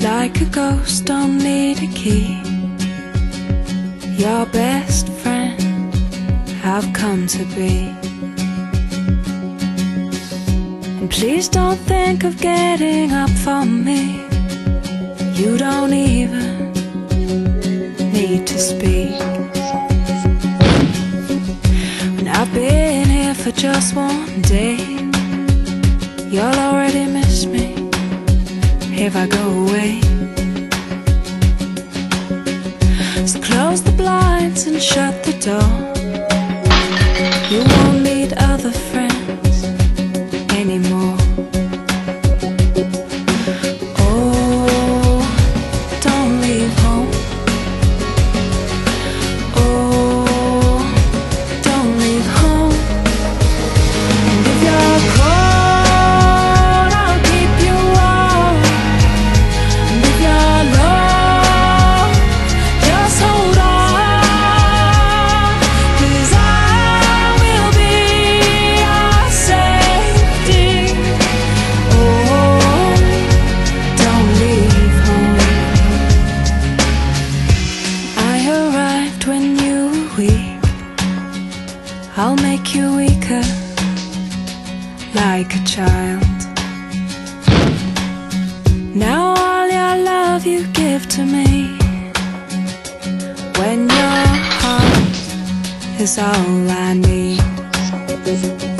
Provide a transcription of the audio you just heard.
Like a ghost, don't need a key. Your best friend I've come to be. And please don't think of getting up for me. You don't even need to speak. When I've been here for just one day, you'll already miss me if I go away. So close the blinds and shut the door. You won't need other friends anymore. I'll make you weaker, like a child. Now all your love you give to me, when your heart is all I need.